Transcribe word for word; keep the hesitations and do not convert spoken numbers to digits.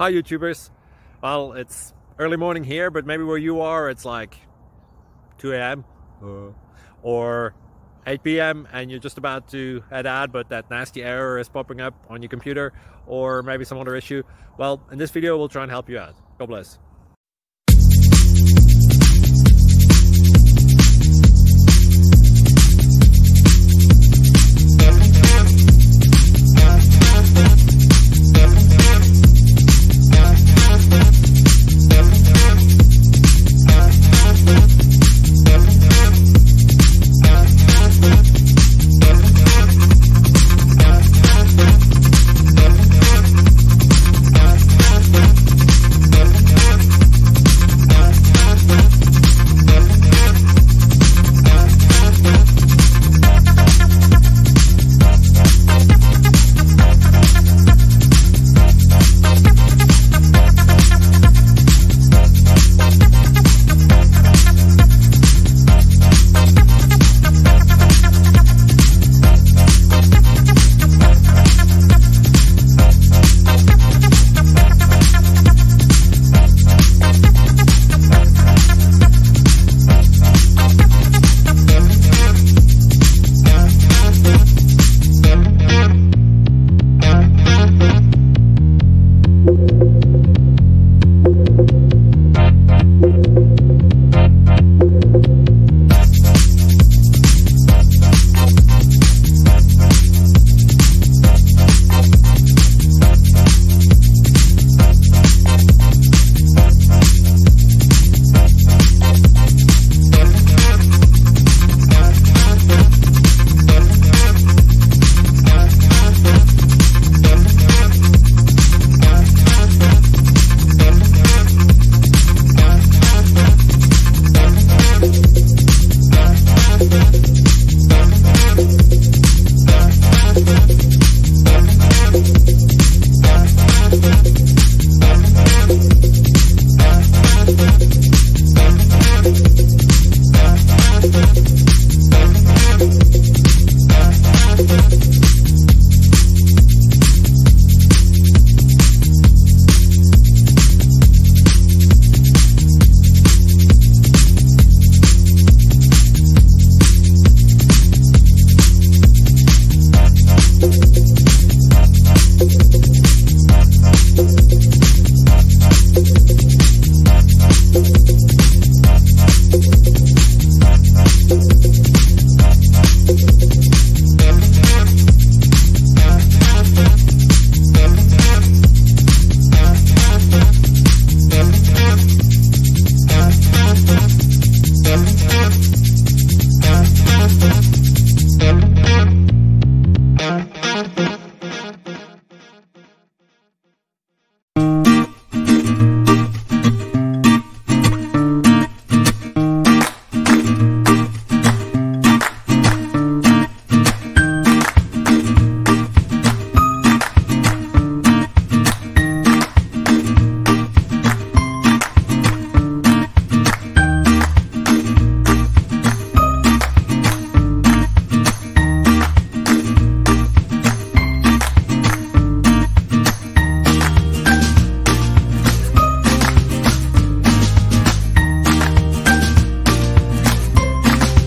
Hi YouTubers. Well, it's early morning here, but maybe where you are it's like two A M Uh. or eight P M and you're just about to head out, but that nasty error is popping up on your computer or maybe some other issue. Well, in this video we'll try and help you out. God bless.